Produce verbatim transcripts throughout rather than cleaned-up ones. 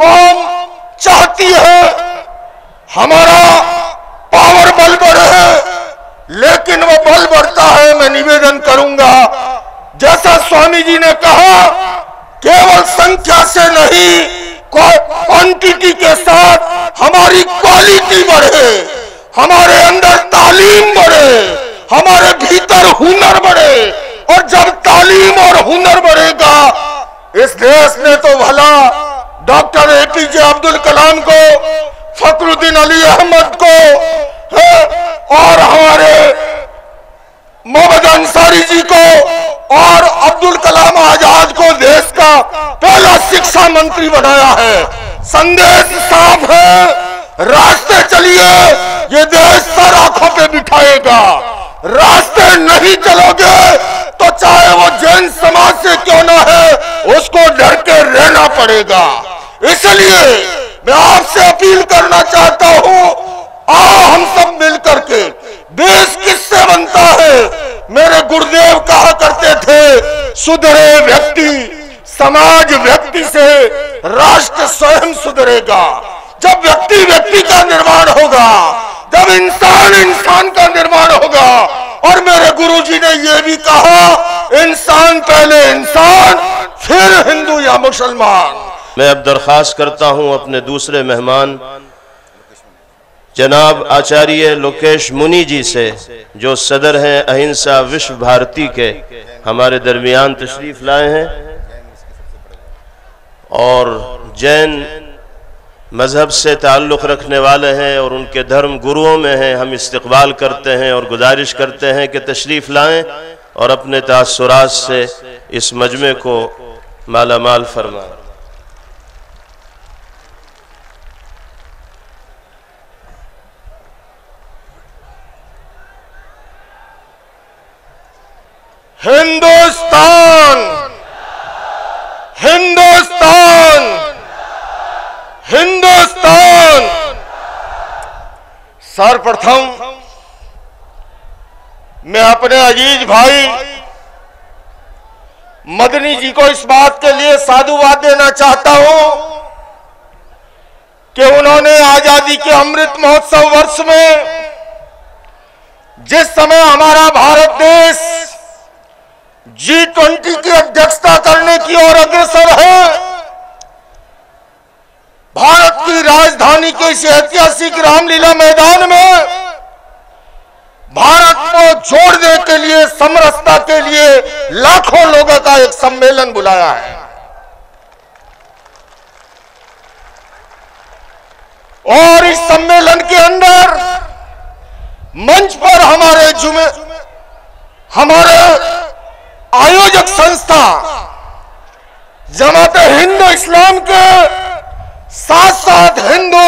कौम चाहती है, हमारा पावर बल बढ़े, लेकिन वो बल बढ़ता है, मैं निवेदन करूंगा, जैसा स्वामी जी ने कहा, केवल संख्या से नहीं, क्वांटिटी के साथ हमारी क्वालिटी बढ़े, हमारे अंदर तालीम बढ़े, हमारे भीतर हुनर बढ़े, और जब तालीम और हुनर बढ़ेगा, इस देश ने तो भला doctor A P J Abdul Kalam को, फखरुद्दीन अली अहमद को है, और हमारे मोहम्मद अंसारी जी को और अब्दुल कलाम आजाद को देश का पहला शिक्षा मंत्री बनाया है। संदेश साफ है, रास्ते चलिए, ये देश सर आंखों पे बिठाएगा। रास्ते नहीं चलोगे तो चाहे वो जैन समाज से क्यों ना है, उसको डर के रहना पड़ेगा। इसलिए मैं आपसे अपील करना चाहता हूँ, आओ हम सब मिलकर के, देश किससे बनता है? मेरे गुरुदेव कहा करते थे, सुधरे व्यक्ति, समाज व्यक्ति से, राष्ट्र स्वयं सुधरेगा। जब व्यक्ति व्यक्ति का निर्माण होगा, जब इंसान इंसान का निर्माण होगा, और मेरे गुरुजी ने यह भी कहा, इंसान पहले इंसान, फिर हिंदू या मुसलमान। मैं अब दरख्वास्त करता हूं अपने दूसरे मेहमान जनाब आचार्य लोकेश मुनी जी से, जो सदर हैं अहिंसा विश्व भारती के, हमारे दरमियान तशरीफ लाए हैं और जैन मजहब से ताल्लुक़ रखने वाले हैं और उनके धर्म गुरुओं में हैं। हम इस्तकबाल करते हैं और गुजारिश करते हैं कि तशरीफ़ लाएं और अपने तासुरात से इस मजमे को मालामाल फरमाएं। हिंदुस्तान हिंदुस्तान हिंदुस्तान। सर्वप्रथम मैं अपने अजीज भाई मदनी जी को इस बात के लिए साधुवाद देना चाहता हूं कि उन्होंने आजादी के अमृत महोत्सव वर्ष में, जिस समय हमारा भारत देश जी ट्वेंटी की अध्यक्षता करने की ओर अग्रसर है, भारत की राजधानी के इस ऐतिहासिक रामलीला मैदान में भारत को जोड़ने के लिए, समरसता के लिए लाखों लोगों का एक सम्मेलन बुलाया है। और इस सम्मेलन के अंदर मंच पर हमारे जुमे हमारे आयोजक संस्था जमात हिंद इस्लाम के साथ साथ हिंदू,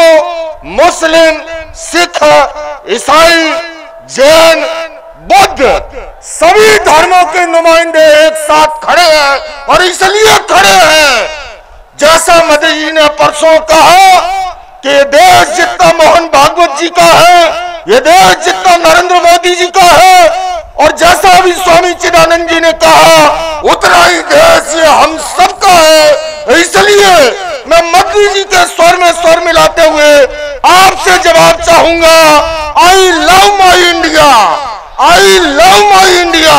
मुस्लिम, सिख, ईसाई, जैन, बौद्ध सभी धर्मों के नुमाइंदे एक साथ खड़े हैं। और इसलिए खड़े हैं, जैसा मदनी जी ने परसों कहा कि देश जितना मोहन भागवत जी का है, ये देश जितना नरेंद्र मोदी जी का है, और जैसा भी स्वामी चिदानंद जी ने कहा, उतना ही देश ये हम सबका है। इसलिए मैं मदनी जी के स्वर में स्वर मिलाते हुए आपसे जवाब चाहूंगा, I love my India, I love my India,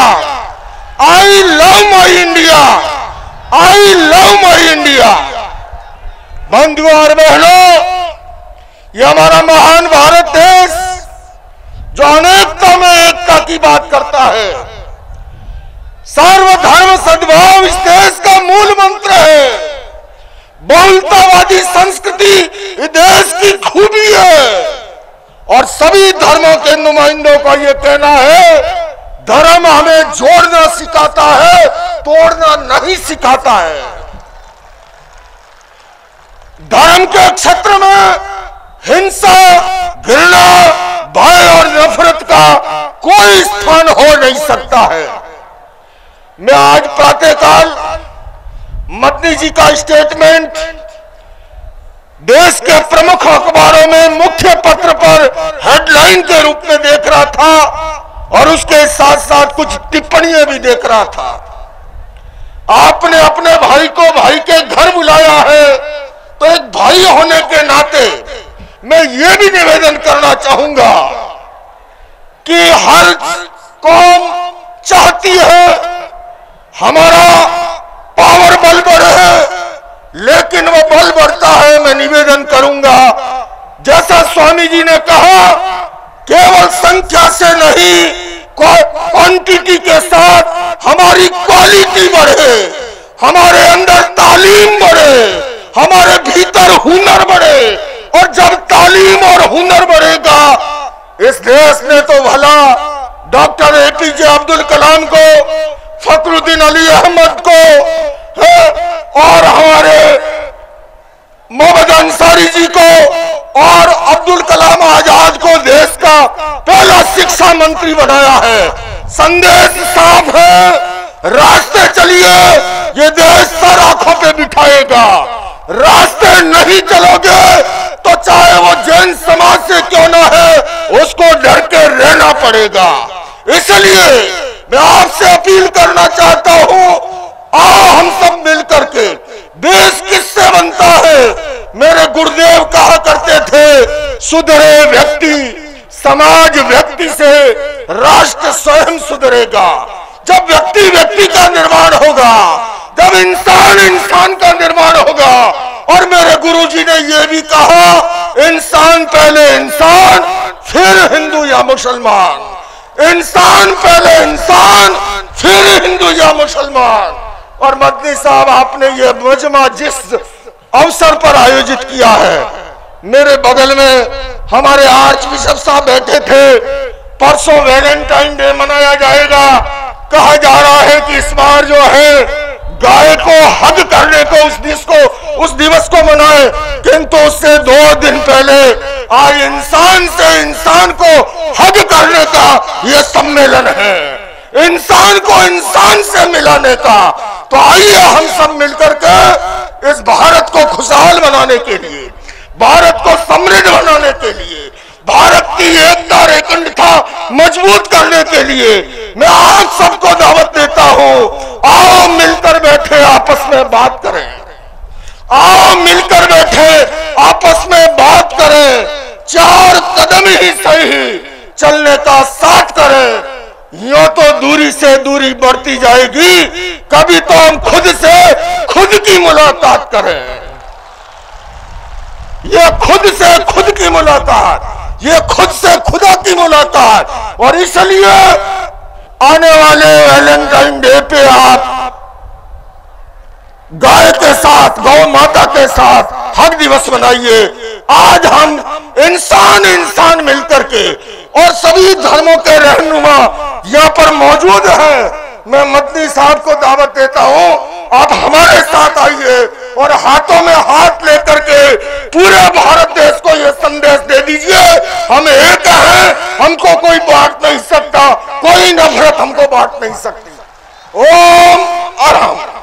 I love my India, I love my India. बंधुओं और बहनों, ये हमारा महान भारत देश जो अनेकता में एकता की बात करता है, सर्वधर्म सद्भाव इस देश का मूल मंत्र है। बहुलतावादी संस्कृति इस देश की खूबी है, और सभी धर्मों के नुमाइंदों का ये कहना है, धर्म हमें जोड़ना सिखाता है, तोड़ना नहीं सिखाता है। धर्म के क्षेत्र में हिंसा, घृणा, भय और नफरत का कोई स्थान हो नहीं सकता है। मैं आज प्रातःकाल मदनी जी का स्टेटमेंट देश के प्रमुख अखबारों में मुख्य पत्र पर हेडलाइन के रूप में देख रहा था, और उसके साथ साथ कुछ टिप्पणियां भी देख रहा था। आपने अपने भाई को भाई के घर बुलाया है, तो एक होने के नाते मैं ये भी निवेदन करना चाहूंगा कि हर कौम चाहती है हमारा पावर बल बढ़े, लेकिन वो बल बढ़ता है, मैं निवेदन करूंगा जैसा स्वामी जी ने कहा, केवल संख्या से नहीं क्वांटिटी के साथ हमारी क्वालिटी बढ़े, हमारे अंदर तालीम बढ़े, हमारे भीतर हुनर बढ़े। और जब तालीम और हुनर बढ़ेगा, इस देश ने तो भला doctor A P J Abdul Kalam को, फखरुद्दीन अली अहमद को और हमारे मोहम्मद अंसारी जी को और अब्दुल कलाम आजाद को देश का पहला शिक्षा मंत्री बनाया है। संदेश साफ है, रास्ते चलिए, ये देश सर आंखों पे बिठाएगा। रास्ते नहीं चलोगे तो चाहे वो जैन समाज से क्यों ना है, उसको डर के रहना पड़ेगा। इसलिए मैं आपसे अपील करना चाहता हूँ, आओ हम सब मिल करके, देश किससे बनता है, मेरे गुरुदेव कहा करते थे, सुधरे व्यक्ति, समाज व्यक्ति से, राष्ट्र स्वयं सुधरेगा। जब व्यक्ति व्यक्ति का निर्माण होगा, जब इंसान इंसान का निर्माण होगा। और मेरे गुरुजी ने यह भी कहा, इंसान पहले इंसान, फिर हिंदू या मुसलमान, इंसान पहले इंसान, फिर हिंदू या मुसलमान। और मदनी साहब, आपने ये मजमा जिस अवसर पर आयोजित किया है, मेरे बगल में हमारे आर्च बिशप साहब बैठे थे। परसों वैलेंटाइन डे मनाया जाएगा, कहा जा रहा है कि इस बार जो है गाय को हद करने को उस दिवस को उस दिवस को मनाए, किंतु उससे दो दिन पहले आज इंसान से इंसान को हद करने का यह सम्मेलन है, इंसान को इंसान से मिलाने का। तो आइए हम सब मिलकर के इस भारत को खुशहाल बनाने के लिए, भारत को समृद्ध बनाने के लिए, भारत की एकता अखंडता मजबूत करने के लिए मैं आप सबको दावत देता हूँ। आओ मिलकर बैठे, आपस में बात करें, आओ मिलकर बैठे, आपस में बात करें, चार कदम ही सही चलने का साथ करें। यूं तो दूरी से दूरी बढ़ती जाएगी, कभी तो हम खुद से खुद की मुलाकात करें। ये खुद से खुद की मुलाकात, ये खुद से खुदा की मुलाकात। और इसलिए आने वाले वैलेंटाइन डे पे आप गाय के साथ, गौ माता के साथ हर दिवस मनाइए। आज हम इंसान इंसान मिलकर के, और सभी धर्मों के रहनुमा यहाँ पर मौजूद हैं। मैं मदनी साहब को दावत देता हूँ, आप हमारे साथ आइए और हाथों में हाथ लेकर के पूरे भारत देश को ये संदेश दे दीजिए, हम एक हैं, हमको कोई बांट नहीं सकता, कोई नफरत हमको बांट नहीं सकती। ओम अरहम।